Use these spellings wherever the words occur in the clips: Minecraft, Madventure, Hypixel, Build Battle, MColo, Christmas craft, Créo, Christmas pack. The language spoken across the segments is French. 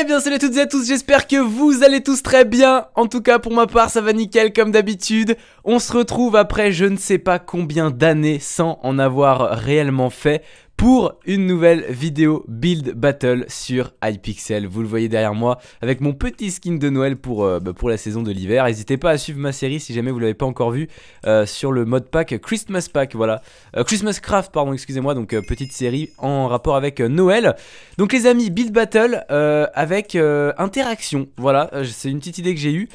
Eh bien salut à toutes et à tous, j'espère que vous allez tous très bien. En tout cas pour ma part ça va nickel comme d'habitude. On se retrouve après je ne sais pas combien d'années sans en avoir réellement fait pour une nouvelle vidéo Build Battle sur Hypixel. Vous le voyez derrière moi avec mon petit skin de Noël pour la saison de l'hiver. N'hésitez pas à suivre ma série si jamais vous ne l'avez pas encore vu sur le mode pack Christmas pack, voilà. Christmas craft, pardon, excusez-moi. Donc petite série en rapport avec Noël. Donc les amis, Build Battle avec interaction, voilà, c'est une petite idée que j'ai eue.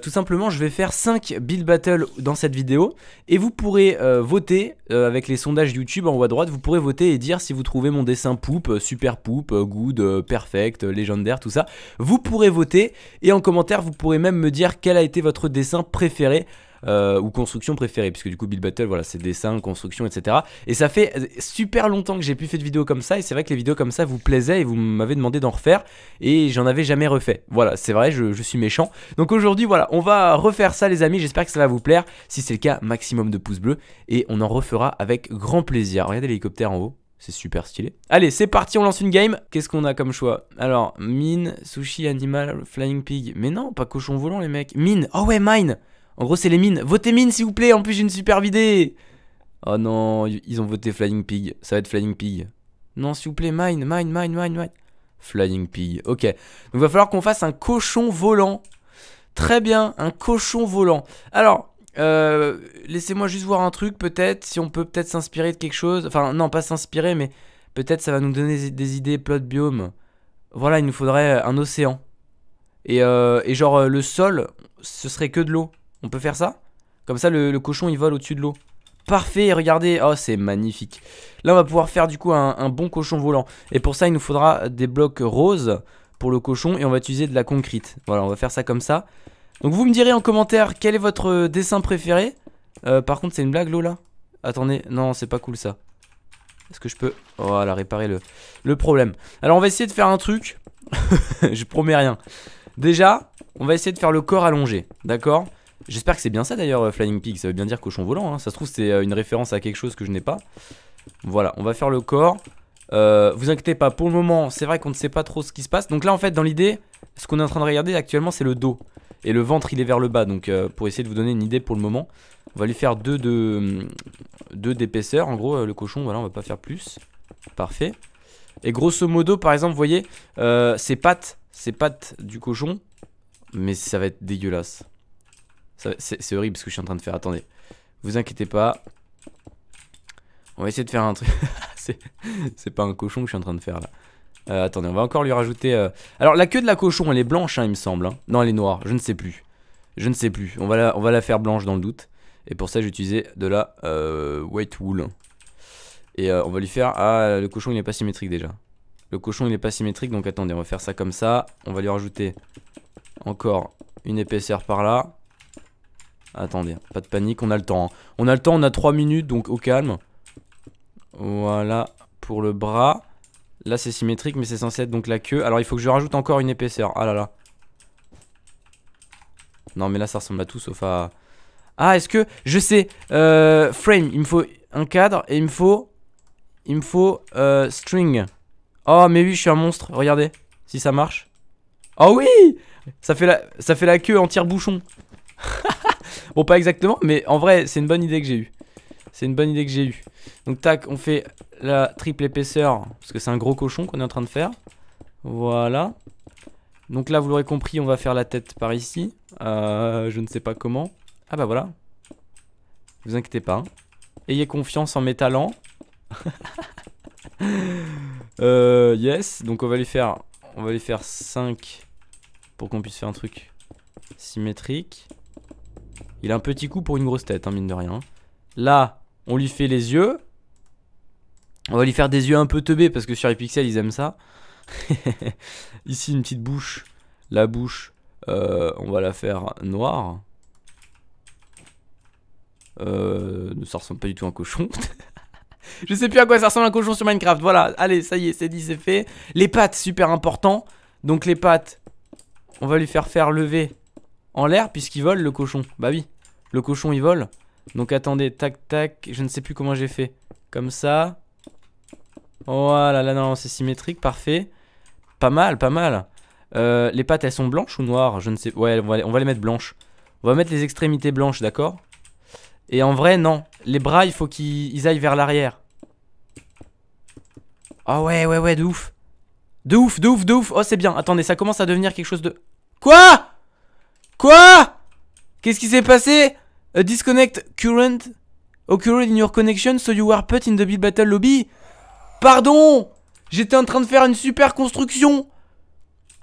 Tout simplement, je vais faire 5 Build Battle dans cette vidéo et vous pourrez voter avec les sondages YouTube en haut à droite, vous pourrez voter et dire si vous trouvez mon dessin poop, super poop, good, perfect, légendaire, tout ça. Vous pourrez voter et en commentaire vous pourrez même me dire quel a été votre dessin préféré ou construction préférée, puisque du coup Build Battle, voilà, c'est dessin, construction, etc. Et ça fait super longtemps que j'ai plus fait de vidéos comme ça, et c'est vrai que les vidéos comme ça vous plaisaient et vous m'avez demandé d'en refaire, et j'en avais jamais refait. Voilà, c'est vrai, je suis méchant. Donc aujourd'hui, voilà, on va refaire ça les amis, j'espère que ça va vous plaire. Si c'est le cas, maximum de pouces bleus, et on en refera avec grand plaisir. Regardez l'hélicoptère en haut. C'est super stylé. Allez, c'est parti, on lance une game. Qu'est-ce qu'on a comme choix? Alors, mine, sushi, animal, flying pig. Mais non, pas cochon volant les mecs. Mine, oh ouais, mine. En gros, c'est les mines. Votez mine s'il vous plaît, en plus j'ai une superbe idée. Oh non, ils ont voté flying pig. Ça va être flying pig. Non, s'il vous plaît, mine, mine, mine, mine, mine. Flying pig, ok. Donc il va falloir qu'on fasse un cochon volant. Très bien, un cochon volant. Alors... laissez-moi juste voir un truc peut-être, si on peut peut-être s'inspirer de quelque chose. Enfin non, pas s'inspirer, mais peut-être ça va nous donner des idées, plot biome. Voilà, il nous faudrait un océan. Et genre le sol, ce serait que de l'eau. On peut faire ça? Comme ça le cochon il vole au-dessus de l'eau. Parfait, regardez, oh c'est magnifique. Là on va pouvoir faire du coup un bon cochon volant. Et pour ça il nous faudra des blocs roses pour le cochon. Et on va utiliser de la concrete. Voilà, on va faire ça comme ça. Donc vous me direz en commentaire quel est votre dessin préféré. Par contre c'est une blague l'eau là. Attendez, non c'est pas cool ça. Est-ce que je peux, voilà, réparer le problème. Alors on va essayer de faire un truc. Je promets rien. Déjà on va essayer de faire le corps allongé. D'accord. J'espère que c'est bien ça d'ailleurs, Flying Pig. Ça veut bien dire cochon volant hein. Ça se trouve c'est une référence à quelque chose que je n'ai pas. Voilà, on va faire le corps. Vous inquiétez pas, pour le moment c'est vrai qu'on ne sait pas trop ce qui se passe. Donc là en fait dans l'idée, ce qu'on est en train de regarder actuellement c'est le dos. Et le ventre il est vers le bas, donc pour essayer de vous donner une idée pour le moment, on va lui faire deux d'épaisseur, en gros le cochon, voilà, on va pas faire plus. Parfait. Et grosso modo par exemple vous voyez ses pattes du cochon. Mais ça va être dégueulasse. C'est horrible ce que je suis en train de faire, attendez. Vous inquiétez pas. On va essayer de faire un truc. C'est pas un cochon que je suis en train de faire là. Attendez, on va encore lui rajouter... Alors la queue de la cochon elle est blanche hein, il me semble hein. Non elle est noire, je ne sais plus. Je ne sais plus, on va la faire blanche dans le doute. Et pour ça j'ai utilisé de la white wool. Et on va lui faire... Ah le cochon il n'est pas symétrique déjà. Le cochon il n'est pas symétrique, donc attendez, on va faire ça comme ça. On va lui rajouter encore une épaisseur par là. Attendez, pas de panique, on a le temps hein. On a le temps, on a 3 minutes donc au calme. Voilà pour le bras. Là c'est symétrique mais c'est censé être donc la queue. Alors il faut que je rajoute encore une épaisseur. Ah là là. Non mais là ça ressemble à tout sauf à... Ah est-ce que... Je sais frame, il me faut un cadre. Et il me faut string. Oh mais oui je suis un monstre. Regardez si ça marche. Oh oui, ça fait la queue en tire-bouchon. Bon pas exactement mais en vrai c'est une bonne idée que j'ai eue. C'est une bonne idée que j'ai eue. Donc tac, on fait la triple épaisseur. Parce que c'est un gros cochon qu'on est en train de faire. Voilà. Donc là vous l'aurez compris, on va faire la tête par ici. Je ne sais pas comment. Ah bah voilà. Vous inquiétez pas hein. Ayez confiance en mes talents. Yes. Donc on va lui faire 5. Pour qu'on puisse faire un truc symétrique. Il a un petit coup pour une grosse tête hein, mine de rien. Là on lui fait les yeux. On va lui faire des yeux un peu teubés parce que sur Hypixel ils aiment ça. Ici une petite bouche. La bouche on va la faire noire. Ça ressemble pas du tout à un cochon. Je sais plus à quoi ça ressemble un cochon sur Minecraft. Voilà, allez ça y est, c'est dit, c'est fait. Les pattes, super important. Donc les pattes on va lui faire lever en l'air puisqu'il vole le cochon. Bah oui, le cochon il vole. Donc attendez, tac tac, je ne sais plus comment j'ai fait. Comme ça. Voilà, là non, c'est symétrique, parfait. Pas mal, pas mal. Les pattes, elles sont blanches ou noires? Je ne sais. Ouais, on va les mettre blanches. On va mettre les extrémités blanches, d'accord. Et en vrai, non. Les bras, il faut qu'ils aillent vers l'arrière. Ah ouais, ouais, ouais, de ouf. De ouf, de ouf, de ouf. Oh, c'est bien. Attendez, ça commence à devenir quelque chose de... Quoi? Quoi? Qu'est-ce qui s'est passé? Disconnect current occurred in your connection, so you were put in the Build Battle lobby. Pardon! J'étais en train de faire une super construction.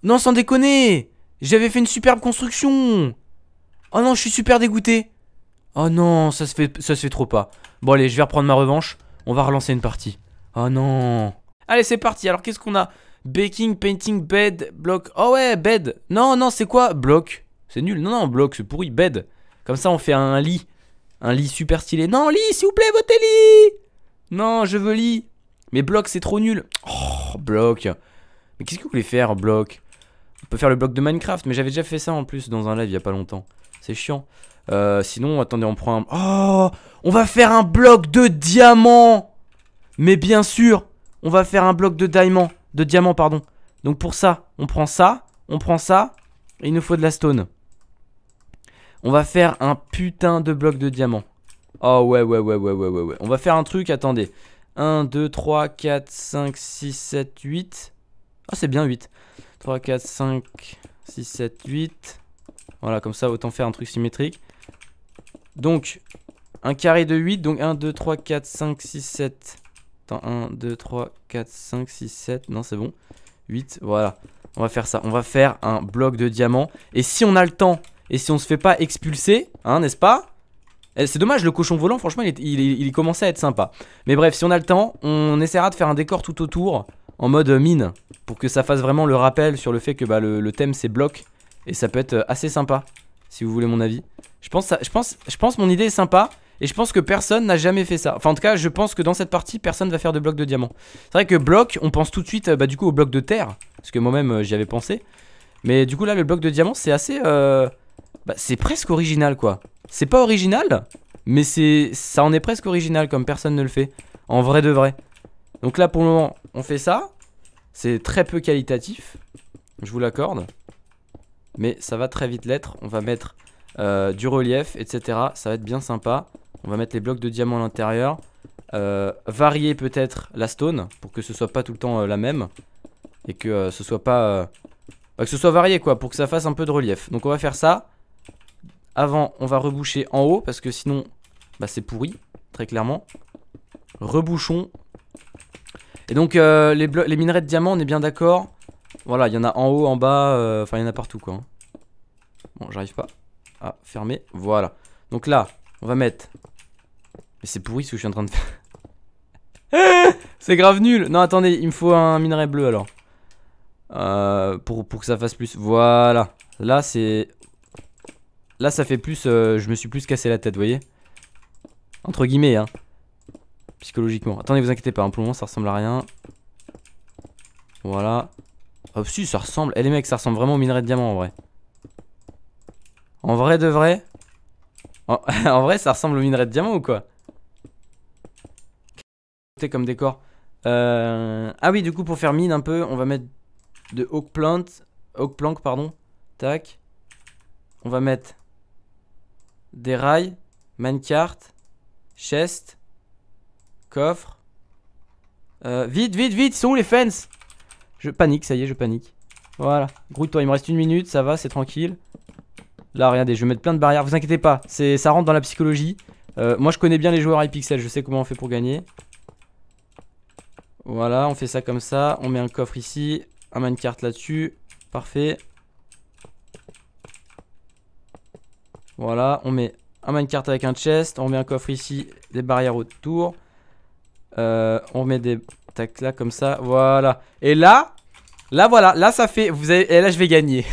Non, sans déconner. J'avais fait une superbe construction. Oh non, je suis super dégoûté. Oh non, ça se fait trop pas. Bon allez, je vais reprendre ma revanche. On va relancer une partie. Oh non. Allez, c'est parti. Alors qu'est-ce qu'on a? Baking, painting, bed, block. Oh ouais, bed. Non, non, c'est quoi? Block. C'est nul. Non, non, block, c'est pourri. Bed. Comme ça, on fait un lit. Un lit super stylé. Non, lit, s'il vous plaît, votez lit. Non, je veux lit. Mais bloc, c'est trop nul. Oh, bloc. Mais qu'est-ce que vous voulez faire, bloc? On peut faire le bloc de Minecraft, mais j'avais déjà fait ça en plus dans un live il y a pas longtemps. C'est chiant. Sinon, attendez, on prend un... Oh, on va faire un bloc de diamant. Mais bien sûr, on va faire un bloc de diamant. De diamant, pardon. Donc pour ça, on prend ça. On prend ça. Et il nous faut de la stone. On va faire un putain de bloc de diamant. Oh ouais, ouais, ouais, ouais, ouais, ouais, ouais. On va faire un truc, attendez. 1, 2, 3, 4, 5, 6, 7, 8. Ah, c'est bien 8. 3, 4, 5, 6, 7, 8. Voilà, comme ça, autant faire un truc symétrique. Donc, un carré de 8. Donc, 1, 2, 3, 4, 5, 6, 7. Attends, 1, 2, 3, 4, 5, 6, 7. Non, c'est bon. 8, voilà. On va faire ça. On va faire un bloc de diamant. Et si on a le temps, et si on se fait pas expulser, hein, n'est-ce pas ? C'est dommage, le cochon volant, franchement, il commençait à être sympa. Mais bref, si on a le temps, on essaiera de faire un décor tout autour en mode mine, pour que ça fasse vraiment le rappel sur le fait que bah, le thème c'est bloc. Et ça peut être assez sympa, si vous voulez mon avis. Je pense mon idée est sympa. Et je pense que personne n'a jamais fait ça. Enfin, en tout cas, je pense que dans cette partie, personne va faire de bloc de diamant. C'est vrai que bloc, on pense tout de suite bah, du coup au bloc de terre. Parce que moi-même, j'y avais pensé. Mais du coup, là, le bloc de diamant, c'est assez... Bah, c'est presque original, quoi. C'est pas original, mais ça en est presque original, comme personne ne le fait. En vrai de vrai. Donc là, pour le moment, on fait ça. C'est très peu qualitatif, je vous l'accorde. Mais ça va très vite l'être. On va mettre du relief, etc. Ça va être bien sympa. On va mettre les blocs de diamant à l'intérieur. Varier peut-être la stone pour que ce soit pas tout le temps la même. Et que ce soit pas... que ce soit varié, quoi, pour que ça fasse un peu de relief. Donc on va faire ça. Avant, on va reboucher en haut parce que sinon, bah, c'est pourri, très clairement. Rebouchons. Et donc, les minerais de diamant, on est bien d'accord. Voilà, il y en a en haut, en bas, enfin, il y en a partout, quoi. Bon, j'arrive pas à fermer. Voilà. Donc là, on va mettre... Mais c'est pourri ce que je suis en train de faire. C'est grave nul. Non, attendez, il me faut un minerai bleu, alors. Pour que ça fasse plus. Voilà. Là, c'est... Là ça fait plus, je me suis plus cassé la tête, vous voyez. Entre guillemets, hein. Psychologiquement. Attendez, vous inquiétez pas, hein, pour le moment ça ressemble à rien. Voilà. Oh si, ça ressemble, eh les mecs, ça ressemble vraiment au minerai de diamant en vrai. En vrai de vrai. En vrai ça ressemble au minerai de diamant ou quoi? Qu'est-ce que comme décor? Ah oui, du coup pour faire mine un peu, on va mettre de oak plank, pardon. Tac. On va mettre... Des rails, minecart, chest, coffre. Vite, vite, vite, sont où les fences? Je panique, ça y est, je panique. Voilà, grouille-toi, il me reste une minute, ça va, c'est tranquille. Là, regardez, je vais mettre plein de barrières, vous inquiétez pas, ça rentre dans la psychologie. Moi, je connais bien les joueurs Hypixel, je sais comment on fait pour gagner. Voilà, on fait ça comme ça, on met un coffre ici, un minecart là-dessus, parfait. Voilà, on met un minecart avec un chest, on met un coffre ici, des barrières autour. On met des tac là comme ça, voilà. Et là, voilà, là ça fait, vous avez, et là je vais gagner.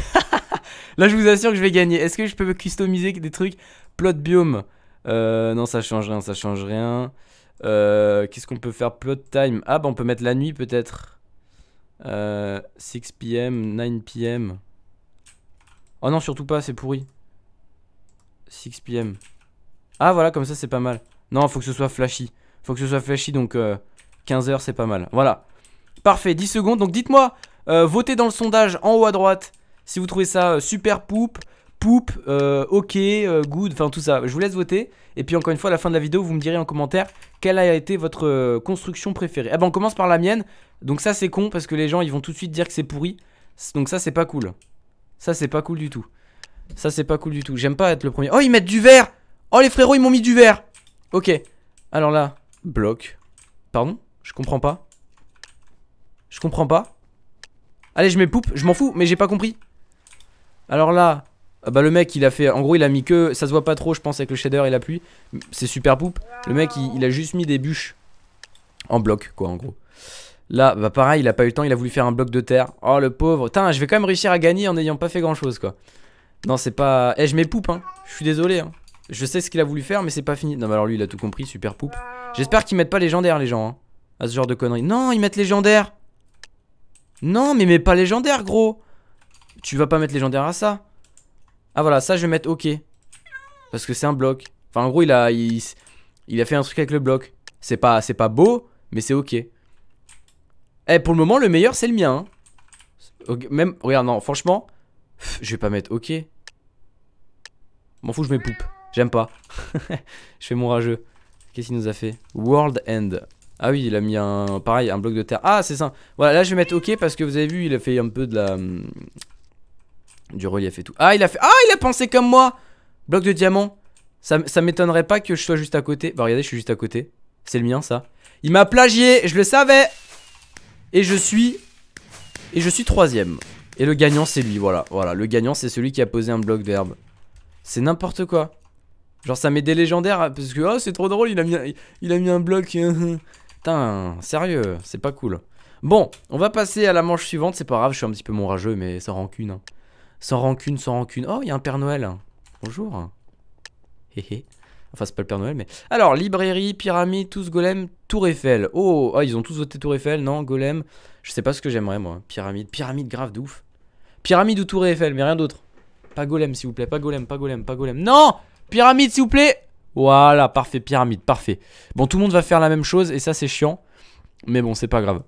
Là je vous assure que je vais gagner. Est-ce que je peux customiser des trucs? Plot biome, non ça change rien, ça change rien. Qu'est-ce qu'on peut faire? Plot time, ah bah on peut mettre la nuit peut-être. 6 p.m, 9 p.m. Oh non surtout pas, c'est pourri. 6 p.m. Ah voilà, comme ça c'est pas mal. Non, faut que ce soit flashy. Donc 15h c'est pas mal. Voilà. Parfait, 10 secondes. Donc dites-moi Votez dans le sondage en haut à droite si vous trouvez ça super poupe, poupe, ok, good, enfin tout ça. Je vous laisse voter. Et puis encore une fois, à la fin de la vidéo, vous me direz en commentaire quelle a été votre construction préférée. Ah bah on commence par la mienne. Donc ça c'est con parce que les gens ils vont tout de suite dire que c'est pourri. Donc ça c'est pas cool. Ça c'est pas cool du tout. Ça c'est pas cool du tout. J'aime pas être le premier. Oh ils mettent du vert. Oh les frérots ils m'ont mis du vert. Ok. Alors là, bloc. Pardon? Je comprends pas. Je comprends pas. Allez je mets poupe. Je m'en fous mais j'ai pas compris. Alors là, bah le mec il a fait, en gros il a mis que, ça se voit pas trop je pense avec le shader et la pluie. C'est super poupe. Le mec il a juste mis des bûches en bloc quoi en gros. Là, bah pareil, il a pas eu le temps, il a voulu faire un bloc de terre. Oh le pauvre. Putain, je vais quand même réussir à gagner en n'ayant pas fait grand chose quoi. Non, c'est pas. Eh, je mets poupe, hein. Je suis désolé, hein. Je sais ce qu'il a voulu faire, mais c'est pas fini. Non, mais alors lui, il a tout compris, super poupe. J'espère qu'ils mettent pas légendaire, les gens, hein, à ce genre de conneries. Non, ils mettent légendaire. Non, mais mets pas légendaire, gros. Tu vas pas mettre légendaire à ça. Ah voilà, ça, je vais mettre OK. Parce que c'est un bloc. Enfin, en gros, il a fait un truc avec le bloc. C'est pas beau, mais c'est OK. Eh, pour le moment, le meilleur, c'est le mien. Hein. Okay, même, regarde, non, franchement, je vais pas mettre OK. M'en fous, je mets poupe. J'aime pas. Je fais mon rageux. Qu'est-ce qu'il nous a fait? World End. Ah oui, il a mis un, pareil, un bloc de terre. Ah, c'est ça. Voilà, là, je vais mettre OK parce que vous avez vu, il a fait un peu de la... du relief et tout. Ah, il a fait... Ah, il a pensé comme moi. Bloc de diamant. Ça m'étonnerait pas que je sois juste à côté. Bah, regardez, je suis juste à côté. C'est le mien, ça. Il m'a plagié, je le savais. Et je suis troisième. Et le gagnant c'est lui, voilà. Voilà, le gagnant c'est celui qui a posé un bloc d'herbe. C'est n'importe quoi. Genre ça met des légendaires parce que oh c'est trop drôle, il a mis un bloc. Putain, sérieux, c'est pas cool. Bon, on va passer à la manche suivante, c'est pas grave, je suis un petit peu mon rageux mais sans rancune. Hein. Sans rancune, sans rancune. Oh, il y a un Père Noël. Bonjour. Hé. Enfin c'est pas le Père Noël mais... Alors librairie, pyramide, tous golem, tour Eiffel. Oh, oh ils ont tous voté tour Eiffel, non golem. Je sais pas ce que j'aimerais moi, pyramide, pyramide grave de ouf. Pyramide ou tour Eiffel mais rien d'autre. Pas golem s'il vous plaît, pas golem, pas golem, pas golem. Non, pyramide s'il vous plaît. Voilà parfait, pyramide, parfait. Bon tout le monde va faire la même chose et ça c'est chiant. Mais bon c'est pas grave.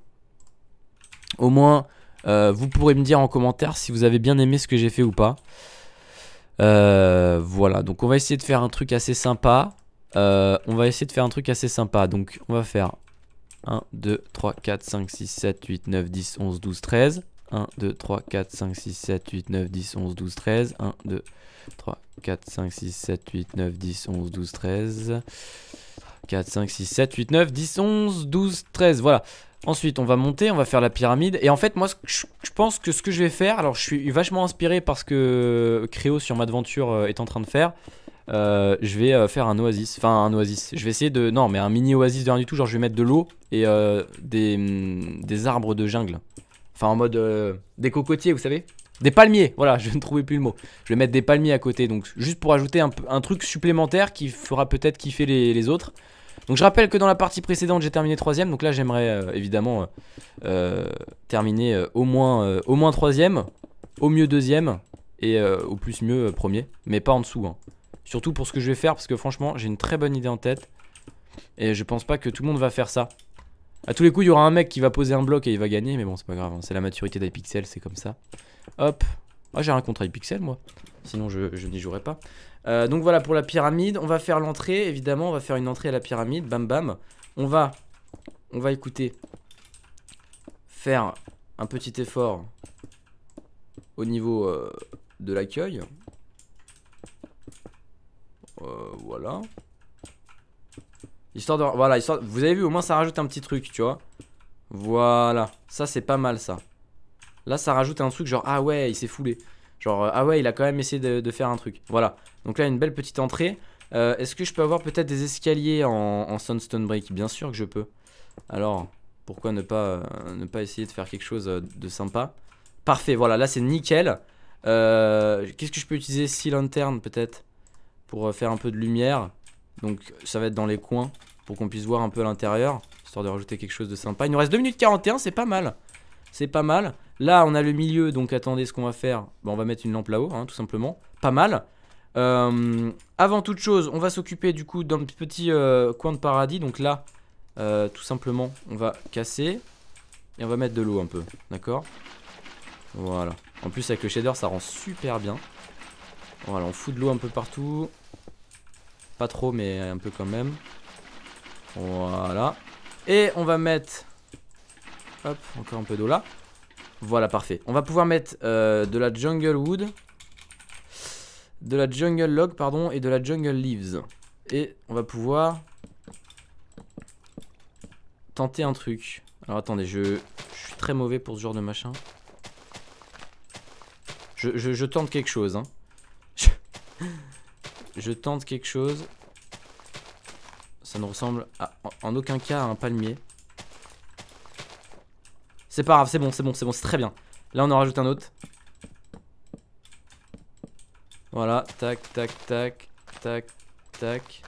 Au moins vous pourrez me dire en commentaire si vous avez bien aimé ce que j'ai fait ou pas. Voilà, donc on va essayer de faire un truc assez sympa. Donc on va faire 1, 2, 3, 4, 5, 6, 7, 8, 9, 10, 11, 12, 13. 1, 2, 3, 4, 5, 6, 7, 8, 9, 10, 11, 12, 13. 1, 2, 3, 4, 5, 6, 7, 8, 9, 10, 11, 12, 13. 4, 5, 6, 7, 8, 9, 10, 11, 12, 13. Voilà. Ensuite on va monter, on va faire la pyramide. Et en fait moi je pense que ce que je vais faire, alors je suis vachement inspiré par ce que Créo sur Madventure est en train de faire. Je vais faire un oasis, enfin un oasis. Je vais essayer de, non mais un mini oasis de rien du tout. Genre je vais mettre de l'eau et des arbres de jungle. Enfin en mode des cocotiers vous savez. Des palmiers, voilà je ne trouvais plus le mot. Je vais mettre des palmiers à côté donc juste pour ajouter un truc supplémentaire qui fera peut-être kiffer les autres. Donc je rappelle que dans la partie précédente j'ai terminé 3ème. Donc là j'aimerais évidemment terminer au moins 3ème. Au mieux 2ème. Et au plus mieux 1er. Mais pas en dessous hein. Surtout pour ce que je vais faire parce que franchement j'ai une très bonne idée en tête. Et je pense pas que tout le monde va faire ça. A tous les coups il y aura un mec qui va poser un bloc et il va gagner. Mais bon c'est pas grave hein. C'est la maturité d'Hypixel, c'est comme ça. Hop. Ah j'ai un contrat Hypixel moi. Sinon je n'y jouerai pas. Donc voilà pour la pyramide, on va faire l'entrée, évidemment on va faire une entrée à la pyramide, bam bam. On va écouter, faire un petit effort au niveau de l'accueil. Voilà. Histoire de... Voilà, histoire de, vous avez vu au moins ça rajoute un petit truc, tu vois. Voilà, ça c'est pas mal ça. Là ça rajoute un truc genre ah ouais il s'est foulé. Genre, ah ouais, il a quand même essayé de faire un truc. Voilà. Donc là, une belle petite entrée. Est-ce que je peux avoir peut-être des escaliers en Sunstone Brick? Bien sûr que je peux. Alors, pourquoi ne pas essayer de faire quelque chose de sympa? Parfait, voilà. Là, c'est nickel. Qu'est-ce que je peux utiliser? Six lanternes, peut-être, pour faire un peu de lumière. Donc, ça va être dans les coins pour qu'on puisse voir un peu à l'intérieur, histoire de rajouter quelque chose de sympa. Il nous reste 2 minutes 41, c'est pas mal. C'est pas mal. Là on a le milieu donc attendez ce qu'on va faire. Bon, on va mettre une lampe là-haut hein, tout simplement. Pas mal. Avant toute chose on va s'occuper du coup d'un petit coin de paradis. Donc là tout simplement on va casser. Et on va mettre de l'eau un peu. D'accord. Voilà. En plus avec le shader ça rend super bien. Voilà, on fout de l'eau un peu partout. Pas trop mais un peu quand même. Voilà. Et on va mettre... Hop, encore un peu d'eau là. Voilà, parfait. On va pouvoir mettre de la jungle wood, de la jungle log, pardon, et de la jungle leaves. Et on va pouvoir tenter un truc. Alors attendez, je suis très mauvais pour ce genre de machin. Je tente quelque chose. Hein. Je tente quelque chose. Ça ne ressemble à, en aucun cas à un palmier. C'est pas grave, c'est bon, c'est bon, c'est bon, c'est très bien. Là on en rajoute un autre. Voilà, tac, tac, tac, tac, tac.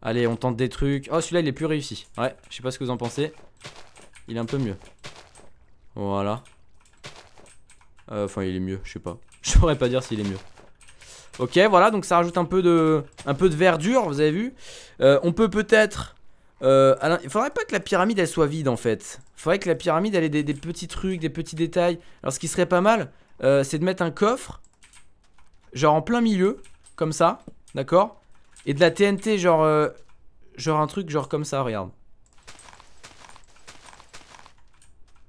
Allez, on tente des trucs. Oh, celui-là il est plus réussi. Ouais, je sais pas ce que vous en pensez. Il est un peu mieux. Voilà. Enfin, il est mieux, je sais pas. Je saurais pas dire s'il est mieux. Ok, voilà, donc ça rajoute un peu de verdure, vous avez vu. On peut peut-être... il faudrait pas que la pyramide elle soit vide en fait. Il faudrait que la pyramide elle ait des petits trucs, des petits détails. Alors ce qui serait pas mal, c'est de mettre un coffre, genre en plein milieu, comme ça, d'accord. Et de la TNT, genre un truc genre comme ça, regarde.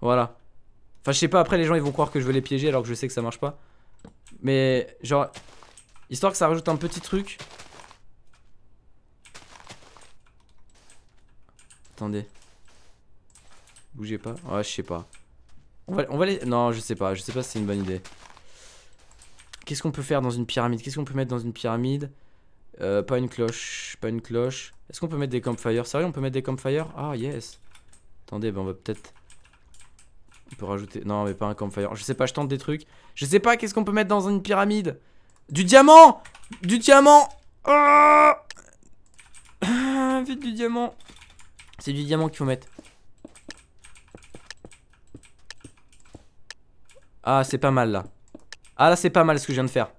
Voilà. Enfin je sais pas, après les gens ils vont croire que je veux les piéger alors que je sais que ça marche pas. Mais genre, histoire que ça rajoute un petit truc. Attendez. Bougez pas. Ouais, je sais pas. On va les... Non, je sais pas. Je sais pas si c'est une bonne idée. Qu'est-ce qu'on peut faire dans une pyramide? Qu'est-ce qu'on peut mettre dans une pyramide? Pas une cloche. Pas une cloche. Est-ce qu'on peut mettre des campfires? Sérieux, on peut mettre des campfires? Ah, yes. Attendez, ben on va peut-être... On peut rajouter... Non, mais pas un campfire. Je sais pas, je tente des trucs. Je sais pas, qu'est-ce qu'on peut mettre dans une pyramide? Du diamant! Du diamant! Oh ah, vite du diamant! C'est du diamant qu'il faut mettre. Ah c'est pas mal là. Ah là c'est pas mal ce que je viens de faire.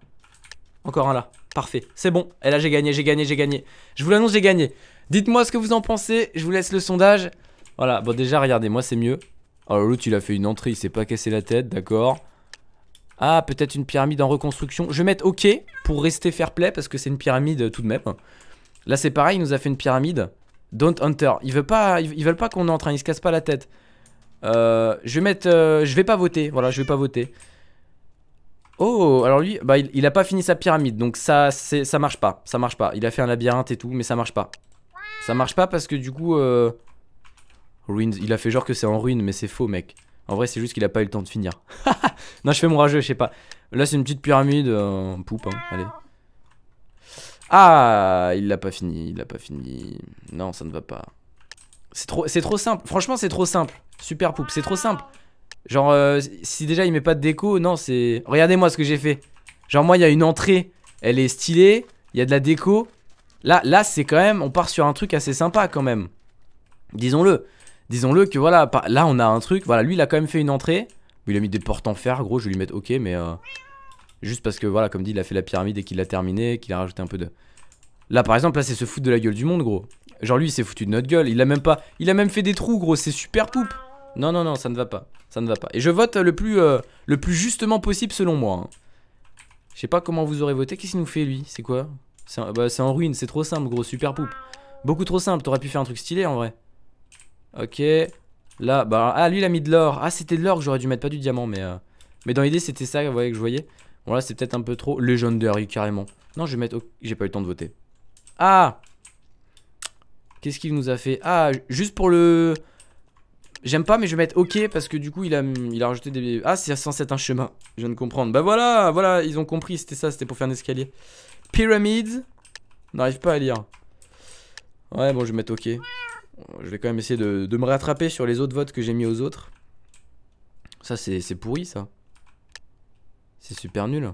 Encore un là, parfait, c'est bon. Et là j'ai gagné, j'ai gagné, j'ai gagné. Je vous l'annonce, j'ai gagné. Dites moi ce que vous en pensez, je vous laisse le sondage. Voilà, bon déjà regardez, moi c'est mieux. Alors l'autre il a fait une entrée, il s'est pas cassé la tête, d'accord. Ah peut-être une pyramide en reconstruction. Je vais mettre ok pour rester fair play parce que c'est une pyramide tout de même. Là c'est pareil, il nous a fait une pyramide. Don't Hunter, ils veulent pas qu'on entre, hein, ils se cassent pas la tête. Je vais mettre, je vais pas voter, voilà, je vais pas voter. Oh, alors lui, bah, il a pas fini sa pyramide, donc ça marche pas, ça marche pas. Il a fait un labyrinthe et tout, mais ça marche pas. Ça marche pas parce que du coup, ruins, il a fait genre que c'est en ruine, mais c'est faux, mec. En vrai, c'est juste qu'il a pas eu le temps de finir. Non, je fais mon rageux, je sais pas. Là, c'est une petite pyramide, poupe, hein, allez. Ah, il l'a pas fini, il l'a pas fini. Non, ça ne va pas. C'est trop simple. Franchement, c'est trop simple. Super poupe, c'est trop simple. Genre, si déjà il met pas de déco, non, c'est... Regardez-moi ce que j'ai fait. Genre, moi, il y a une entrée, elle est stylée, il y a de la déco. Là, c'est quand même... On part sur un truc assez sympa, quand même. Disons-le. Disons-le que, voilà, là, on a un truc. Voilà, lui, il a quand même fait une entrée. Il a mis des portes en fer, gros, je vais lui mettre OK, mais... Juste parce que voilà, comme dit, il a fait la pyramide et qu'il l'a terminée, qu'il a rajouté un peu de... Là par exemple, là c'est se foutre de la gueule du monde, gros. Genre lui il s'est foutu de notre gueule, il a même fait des trous, gros, c'est super poupe. Non non non, ça ne va pas, ça ne va pas. Et je vote le plus justement possible selon moi, hein. Je sais pas comment vous aurez voté, qu'est-ce qu'il nous fait lui? C'est quoi? C'est bah, en ruine, c'est trop simple, gros, super poupe. Beaucoup trop simple, t'aurais pu faire un truc stylé en vrai. Ok, là, bah, ah lui il a mis de l'or. Ah c'était de l'or que j'aurais dû mettre, pas du diamant, mais dans l'idée c'était ça, vous voyez, que je voyais. Bon là c'est peut-être un peu trop legendary carrément. Non je vais mettre... J'ai pas eu le temps de voter. Ah, qu'est-ce qu'il nous a fait? Ah juste pour le... J'aime pas mais je vais mettre ok parce que du coup il a rajouté des... Ah c'est censé être un chemin. Je viens de comprendre. Bah voilà, voilà, ils ont compris, c'était ça, c'était pour faire un escalier. Pyramids. N'arrive pas à lire. Ouais bon je vais mettre ok. Je vais quand même essayer de me rattraper sur les autres votes que j'ai mis aux autres. Ça c'est pourri ça. C'est super nul.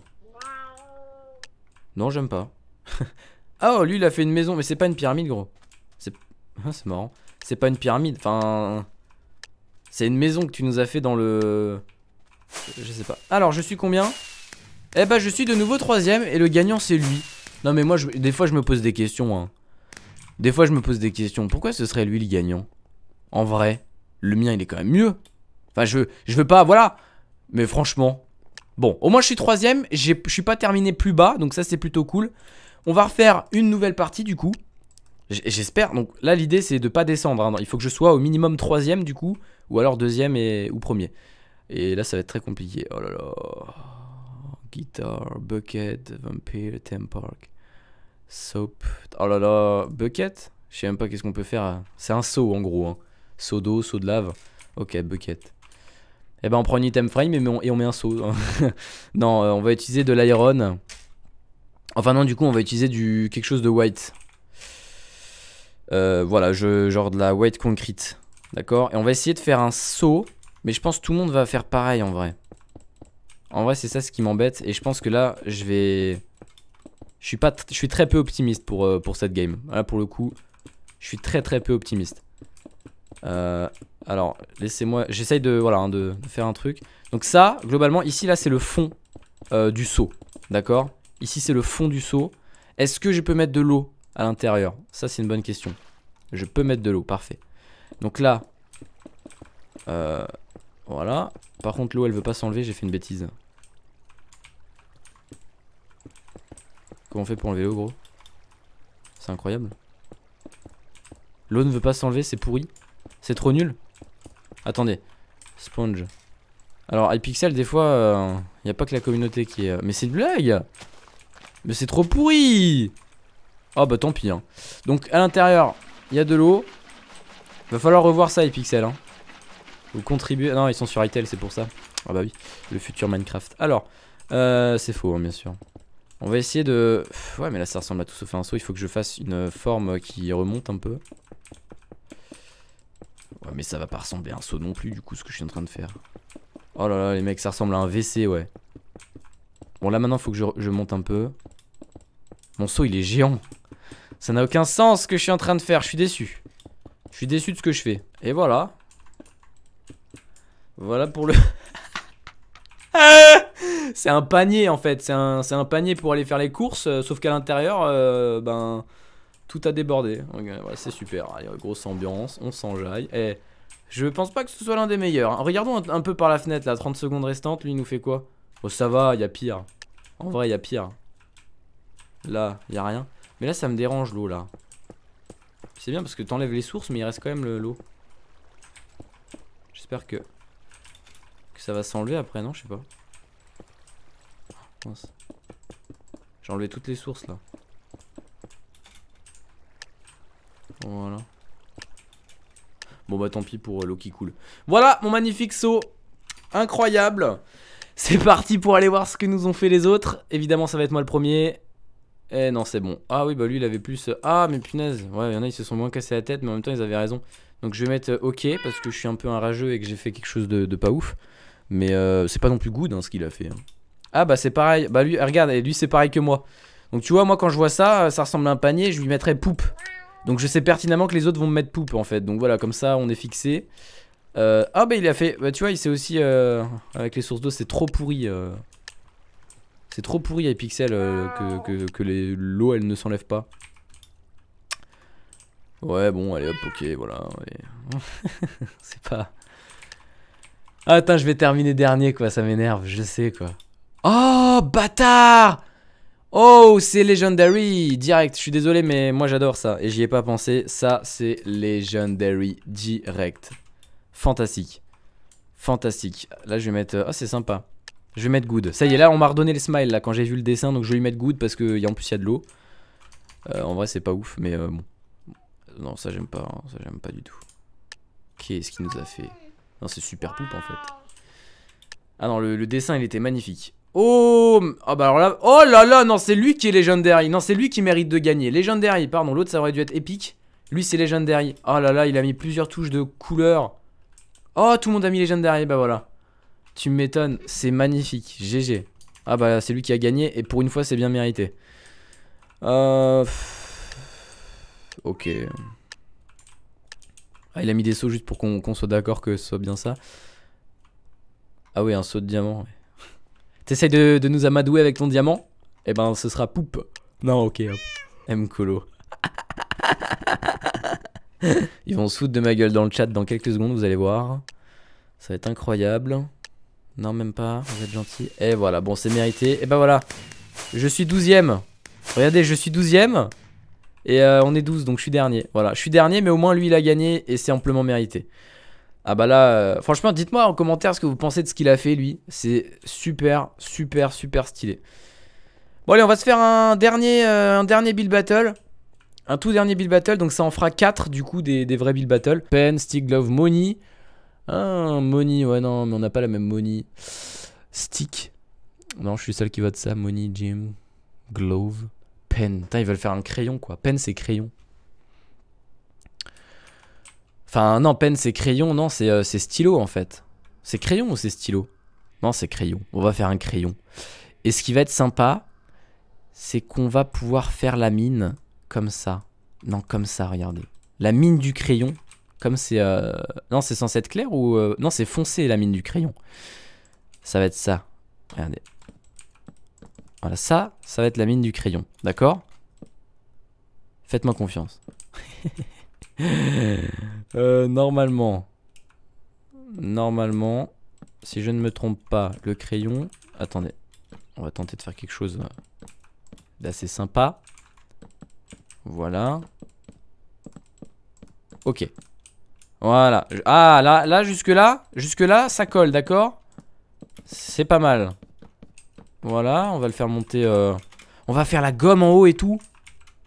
Non, j'aime pas. Oh, lui, il a fait une maison. Mais c'est pas une pyramide, gros. C'est marrant. C'est pas une pyramide. Enfin... C'est une maison que tu nous as fait dans le... Je sais pas. Alors, je suis combien? Eh bah, je suis de nouveau troisième. Et le gagnant, c'est lui. Non, mais moi, des fois, je me pose des questions. Hein. Des fois, je me pose des questions. Pourquoi ce serait lui, le gagnant? En vrai, le mien, il est quand même mieux. Enfin, je veux pas... Voilà. Mais franchement, bon, au moins je suis 3ème. Je suis pas terminé plus bas, donc ça c'est plutôt cool. On va refaire une nouvelle partie du coup. J'espère, donc là l'idée c'est de pas descendre hein. Il faut que je sois au minimum 3ème du coup. Ou alors 2ème ou 1er. Et là ça va être très compliqué. Oh là là. Guitar, Bucket, Vampire, Theme Park, Soap. Oh là là, Bucket. Je sais même pas qu'est-ce qu'on peut faire. C'est un seau en gros hein. Seau d'eau, seau de lave. Ok, Bucket. Et ben on prend une item frame et on met un seau. Non, on va utiliser de l'iron. Enfin non, du coup on va utiliser du quelque chose de white. Voilà, genre de la white concrete. D'accord. Et on va essayer de faire un seau. Mais je pense que tout le monde va faire pareil en vrai. En vrai c'est ça ce qui m'embête. Et je pense que là je vais... Je suis très peu optimiste pour cette game. Là pour le coup je suis très peu optimiste. Alors laissez-moi. J'essaye de, voilà, hein, de faire un truc. Donc ça globalement ici là c'est le fond du seau. D'accord. Ici c'est le fond du seau. Est-ce que je peux mettre de l'eau à l'intérieur? Ça c'est une bonne question. Je peux mettre de l'eau, parfait. Donc là voilà. Par contre l'eau elle veut pas s'enlever, j'ai fait une bêtise. Comment on fait pour enlever l'eau gros? C'est incroyable. L'eau ne veut pas s'enlever, c'est pourri. C'est trop nul. Attendez. Sponge. Alors Hypixel des fois y a pas que la communauté qui est... Mais c'est une blague. Mais c'est trop pourri. Ah oh, bah tant pis hein. Donc à l'intérieur il y a de l'eau. Va falloir revoir ça Hypixel hein. Vous contribuez... Non, ils sont sur Hytel, c'est pour ça. Ah bah oui, le futur Minecraft. Alors, c'est faux, hein, bien sûr. On va essayer de... Ouais, mais là, ça ressemble à tout sauf à un seau. Il faut que je fasse une forme qui remonte un peu. Ouais, mais ça va pas ressembler à un seau non plus, du coup, ce que je suis en train de faire. Oh là là, les mecs, ça ressemble à un WC, ouais. Bon, là, maintenant, faut que je monte un peu. Mon seau, il est géant. Ça n'a aucun sens, ce que je suis en train de faire. Je suis déçu. Je suis déçu de ce que je fais. Et voilà. Voilà pour le... C'est un panier en fait, c'est un panier pour aller faire les courses, sauf qu'à l'intérieur, ben, tout a débordé. Okay, ouais, c'est super, allez, grosse ambiance, on s'enjaille. Et je pense pas que ce soit l'un des meilleurs. Hein. Regardons un peu par la fenêtre là, 30 secondes restantes, lui il nous fait quoi? Oh ça va, il y a pire. En vrai, il y a pire. Là, il y a rien. Mais là, ça me dérange l'eau là. C'est bien parce que t'enlèves les sources, mais il reste quand même l'eau. J'espère que... ça va s'enlever après, non? Je sais pas. J'ai enlevé toutes les sources là. Voilà. Bon bah tant pis pour l'eau qui coule. Voilà mon magnifique seau. Incroyable. C'est parti pour aller voir ce que nous ont fait les autres. Évidemment ça va être moi le premier. Eh non c'est bon. Ah oui bah lui il avait plus... Ah mais punaise. Ouais il y en a ils se sont moins cassés la tête mais en même temps ils avaient raison. Donc je vais mettre ok parce que je suis un peu un rageux et que j'ai fait quelque chose de pas ouf. Mais c'est pas non plus good hein, ce qu'il a fait hein. Ah bah c'est pareil, bah lui regarde, lui c'est pareil que moi. Donc tu vois moi quand je vois ça, ça ressemble à un panier, je lui mettrais poupe. Donc je sais pertinemment que les autres vont me mettre poupe en fait. Donc voilà comme ça on est fixé. Ah bah il a fait, bah tu vois il s'est aussi avec les sources d'eau c'est trop pourri. C'est trop pourri à Hypixel que l'eau elle ne s'enlève pas. Ouais bon allez hop ok voilà. C'est pas... Ah, attends, je vais terminer dernier, quoi. Ça m'énerve, je sais, quoi. Oh, bâtard! Oh, c'est Legendary direct. Je suis désolé, mais moi, j'adore ça. Et j'y ai pas pensé. Ça, c'est Legendary direct. Fantastique. Fantastique. Là, je vais mettre... Oh, c'est sympa. Je vais mettre good. Ça y est, là, on m'a redonné le smile, là, quand j'ai vu le dessin. Donc, je vais lui mettre good parce que, en plus, il y a de l'eau. En vrai, c'est pas ouf, mais bon. Non, ça, j'aime pas. Hein. Ça, j'aime pas du tout. Qu'est-ce qu'il nous a fait? Non c'est super poupe en fait. Ah non le dessin il était magnifique. Oh, oh bah alors là. Oh là là non c'est lui qui est Legendary. Non c'est lui qui mérite de gagner. Legendary pardon. L'autre ça aurait dû être épique. Lui c'est Legendary. Oh là là il a mis plusieurs touches de couleur. Oh tout le monde a mis Legendary. Bah voilà. Tu m'étonnes. C'est magnifique. GG. Ah bah c'est lui qui a gagné. Et pour une fois c'est bien mérité. Ok. Ah, il a mis des seaux juste pour qu'on soit d'accord que ce soit bien ça. Ah oui, un seau de diamant. Ouais. T'essayes de nous amadouer avec ton diamant? Eh ben, ce sera poupe. Non, ok. MColo. Ils vont se foutre de ma gueule dans le chat dans quelques secondes, vous allez voir. Ça va être incroyable. Non, même pas, vous êtes gentil. Et voilà, bon, c'est mérité. Et bah voilà, je suis 12ème. Regardez, je suis 12ème. Et on est 12, donc je suis dernier. Voilà, je suis dernier, mais au moins lui il a gagné et c'est amplement mérité. Ah bah là, franchement, dites-moi en commentaire ce que vous pensez de ce qu'il a fait lui. C'est super, super, super stylé. Bon, allez, on va se faire un dernier build battle. Un tout dernier build battle, donc ça en fera 4 du coup des vrais build battle. Pen, Stick, Glove, Money. Ah, Money, ouais, non, mais on n'a pas la même Money. Stick. Non, je suis seul qui vote ça. Money, Jim, Glove, Pen. Putain, ils veulent faire un crayon quoi. Pen, c'est crayon. Enfin, non, Pen, c'est crayon. Non, c'est stylo en fait. C'est crayon ou c'est stylo? Non, c'est crayon. On va faire un crayon. Et ce qui va être sympa, c'est qu'on va pouvoir faire la mine. Comme ça. Non, comme ça, regardez. La mine du crayon. Comme c'est... Non, c'est censé être clair ou... Non, c'est foncé, la mine du crayon. Ça va être ça. Regardez. Voilà, ça, ça va être la mine du crayon. D'accord? Faites-moi confiance. Normalement, si je ne me trompe pas, le crayon... Attendez. On va tenter de faire quelque chose d'assez sympa. Voilà. Ok. Voilà. Ah, là, jusque-là. Jusque-là, ça colle, d'accord? C'est pas mal. Voilà, on va le faire monter. On va faire la gomme en haut et tout.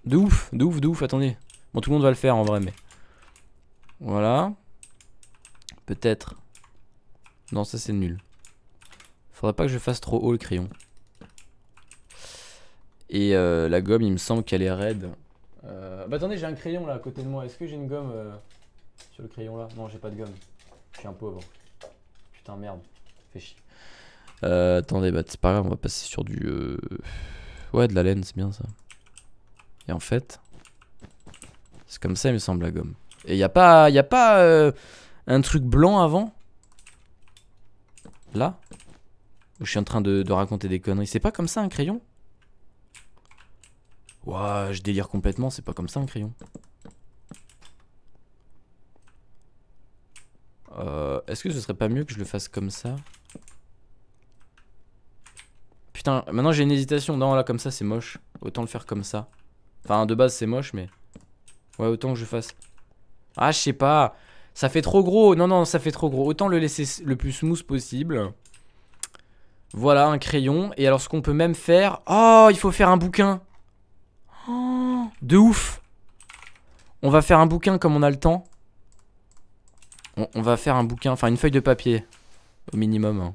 De ouf, de ouf, de ouf. Attendez. Bon, tout le monde va le faire en vrai, mais. Voilà. Peut-être. Non, ça, c'est nul. Faudrait pas que je fasse trop haut le crayon. Et la gomme, il me semble qu'elle est raide. Bah attendez, j'ai un crayon là à côté de moi. Est-ce que j'ai une gomme sur le crayon là? Non, j'ai pas de gomme. Je suis un pauvre. Putain, merde. Fais chier. Attendez, bah c'est pas grave, on va passer sur du. Ouais, de la laine, c'est bien ça. Et en fait, c'est comme ça, il me semble, la gomme. Et y a pas un truc blanc avant? Là? Ou je suis en train de raconter des conneries. C'est pas comme ça un crayon? Ouah, je délire complètement, c'est pas comme ça un crayon. Est-ce que ce serait pas mieux que je le fasse comme ça? Putain, maintenant j'ai une hésitation. Non, là, comme ça, c'est moche. Autant le faire comme ça. Enfin, de base, c'est moche, mais... Ouais, autant que je fasse... Ah, je sais pas. Ça fait trop gros. Non, non, ça fait trop gros. Autant le laisser le plus smooth possible. Voilà, un crayon. Et alors, ce qu'on peut même faire... Oh, il faut faire un bouquin. Oh, de ouf. On va faire un bouquin comme on a le temps. On va faire un bouquin, enfin une feuille de papier au minimum.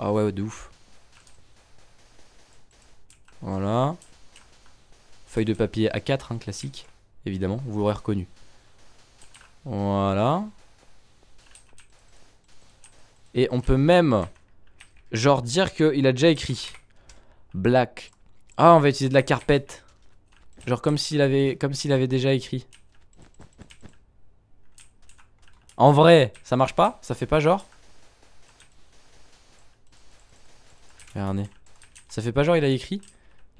Ah ouais, de ouf. Voilà. Feuille de papier A4, hein, classique. Évidemment, vous l'aurez reconnu. Voilà. Et on peut même genre dire qu'il a déjà écrit Black. Ah, on va utiliser de la carpette. Genre comme s'il avait déjà écrit. En vrai, ça marche pas? Ça fait pas genre? Regardez. Ça fait pas genre il a écrit?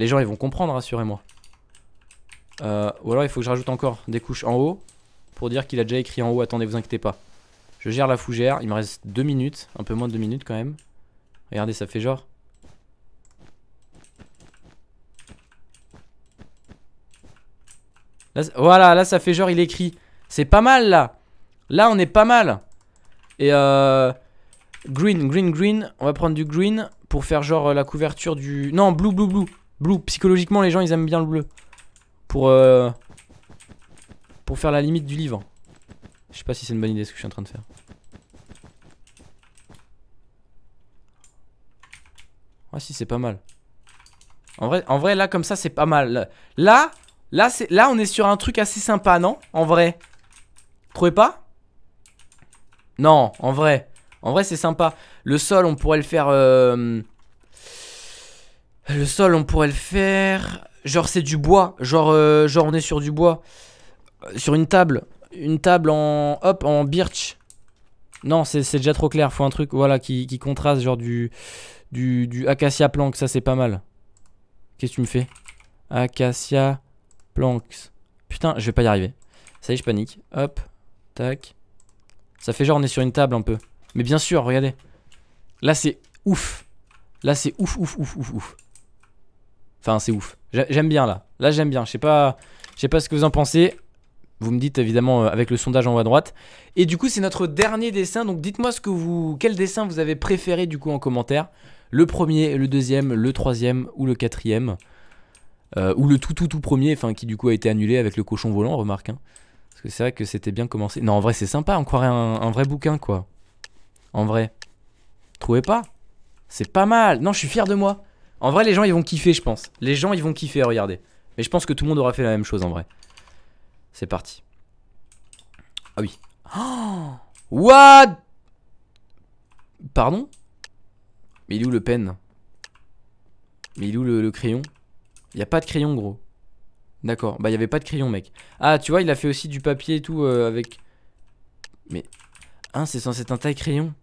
Les gens ils vont comprendre, rassurez-moi. Ou alors il faut que je rajoute encore des couches en haut pour dire qu'il a déjà écrit en haut. Attendez, vous inquiétez pas. Je gère la fougère. Il me reste 2 minutes. Un peu moins de 2 minutes quand même. Regardez, ça fait genre. Voilà, là ça fait genre il écrit. C'est pas mal là. Là on est pas mal. Et green. On va prendre du green pour faire genre la couverture du... Non, blue. Blue, psychologiquement les gens ils aiment bien le bleu. Pour faire la limite du livre. Je sais pas si c'est une bonne idée ce que je suis en train de faire. Ah si, c'est pas mal. En vrai là comme ça c'est pas mal. Là, on est sur un truc assez sympa, non? En vrai. Trouvez pas? Non, en vrai. En vrai, c'est sympa. Le sol, on pourrait le faire... Le sol, on pourrait le faire... Genre, c'est du bois. Genre, on est sur du bois. Sur une table. Une table en... Hop, en birch. Non, c'est déjà trop clair. Faut un truc, voilà, qui contraste. Genre du acacia plank. Ça, c'est pas mal. Qu'est-ce que tu me fais? Acacia... Planks. Putain, je vais pas y arriver. Ça y est, je panique. Hop, tac. Ça fait genre on est sur une table un peu. Mais bien sûr, regardez. Là, c'est ouf. Là, c'est ouf. Enfin, c'est ouf. J'aime bien, là. Là, j'aime bien. Je sais pas ce que vous en pensez. Vous me dites, évidemment, avec le sondage en haut à droite. Et du coup, c'est notre dernier dessin. Donc, dites-moi ce que vous... Quel dessin vous avez préféré, du coup, en commentaire. Le premier, le deuxième, le troisième ou le quatrième. Ou le tout premier, enfin, qui, du coup, a été annulé avec le cochon volant, remarque, hein. Parce que c'est vrai que c'était bien commencé. Non, en vrai, c'est sympa. On croirait un vrai bouquin, quoi. En vrai. Trouvez pas? C'est pas mal. Non, je suis fier de moi. En vrai, les gens, ils vont kiffer, je pense. Les gens, ils vont kiffer, regardez. Mais je pense que tout le monde aura fait la même chose, en vrai. C'est parti. Ah oui. Oh, what? Pardon? Mais il est où le pen? Mais il est où le crayon? Il n'y a pas de crayon, gros. D'accord. Bah, il n'y avait pas de crayon, mec. Ah, tu vois, il a fait aussi du papier et tout avec... Mais... Hein, c'est censé être un taille-crayon.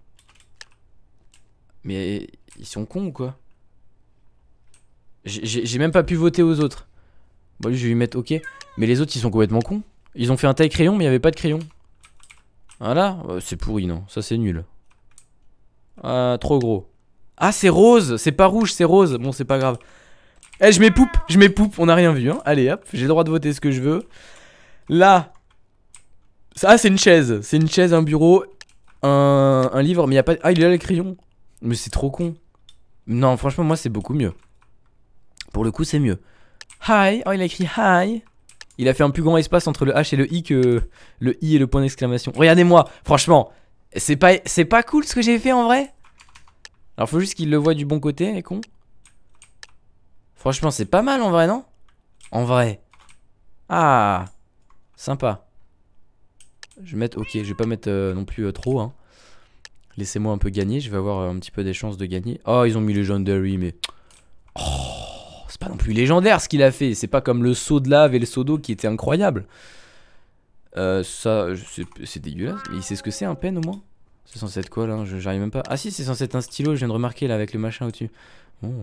Mais ils sont cons ou quoi? J'ai même pas pu voter aux autres. Bon, lui, je vais lui mettre OK. Mais les autres, ils sont complètement cons. Ils ont fait un taille-crayon, mais il n'y avait pas de crayon. Voilà. C'est pourri, non? Ça, c'est nul. Trop gros. Ah, c'est rose. C'est pas rouge, c'est rose. Bon, c'est pas grave. Eh, je m'époupe. Je m'époupe. On n'a rien vu, hein. Allez, hop. J'ai le droit de voter ce que je veux. Là. Ah, c'est une chaise. C'est une chaise, un bureau, un livre. Mais il n'y a pas... Ah, il est là, le crayon. Mais c'est trop con. Non, franchement, moi, c'est beaucoup mieux. Pour le coup, c'est mieux. Hi. Oh, il a écrit hi. Il a fait un plus grand espace entre le H et le I que le I et le point d'exclamation. Regardez-moi. Franchement, c'est pas cool ce que j'ai fait en vrai. Alors, faut juste qu'il le voit du bon côté, les cons. Franchement, c'est pas mal en vrai, non? En vrai. Ah. Sympa. Je vais mettre OK. Je vais pas mettre non plus trop, hein. Laissez-moi un peu gagner, je vais avoir un petit peu des chances de gagner. Oh, ils ont mis Legendary, mais... Oh, c'est pas non plus légendaire ce qu'il a fait. C'est pas comme le seau de lave et le seau d'eau qui étaient incroyables. Ça, c'est dégueulasse. Mais il sait ce que c'est, un pen, au moins? C'est censé être quoi, là? J'arrive même pas. Ah si, c'est censé être un stylo, je viens de remarquer, là, avec le machin au-dessus. Oh.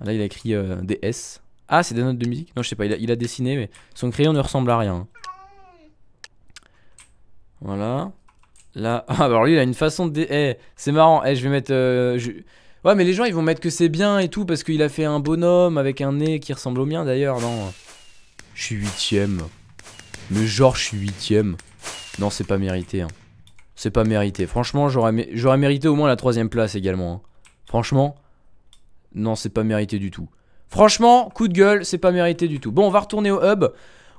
Là, il a écrit des S. Ah, c'est des notes de musique? Non, je sais pas, il a dessiné, mais son crayon ne ressemble à rien. Voilà... Là, ah, alors lui il a une façon de... Eh, c'est marrant, eh, je vais mettre... Ouais, mais les gens ils vont mettre que c'est bien et tout, parce qu'il a fait un bonhomme avec un nez qui ressemble au mien d'ailleurs, non. Je suis 8ème. Mais genre je suis 8ème. Non, c'est pas mérité, hein. C'est pas mérité, franchement j'aurais mérité au moins la 3ème place également, hein. Franchement, non, c'est pas mérité du tout. Franchement, coup de gueule, c'est pas mérité du tout. Bon, on va retourner au hub.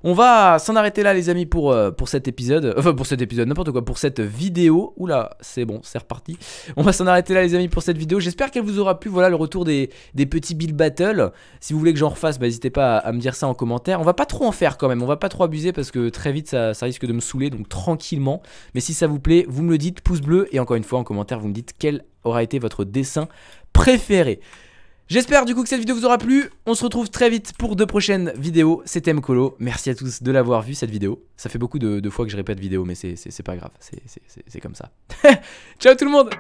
On va s'en arrêter là, les amis, pour cet épisode. Enfin, pour cet épisode, n'importe quoi, pour cette vidéo. Oula, c'est bon, c'est reparti. On va s'en arrêter là, les amis, pour cette vidéo. J'espère qu'elle vous aura plu. Voilà, le retour des petits Build Battle. Si vous voulez que j'en refasse, bah, n'hésitez pas à me dire ça en commentaire. On va pas trop en faire quand même. On va pas trop abuser parce que très vite, ça risque de me saouler. Donc, tranquillement. Mais si ça vous plaît, vous me le dites, pouce bleu. Et encore une fois, en commentaire, vous me dites quel aura été votre dessin préféré. J'espère du coup que cette vidéo vous aura plu. On se retrouve très vite pour deux prochaines vidéos. C'était MColo. Merci à tous de l'avoir vu, cette vidéo. Ça fait beaucoup de fois que je répète vidéo, mais c'est pas grave. C'est comme ça. Ciao tout le monde!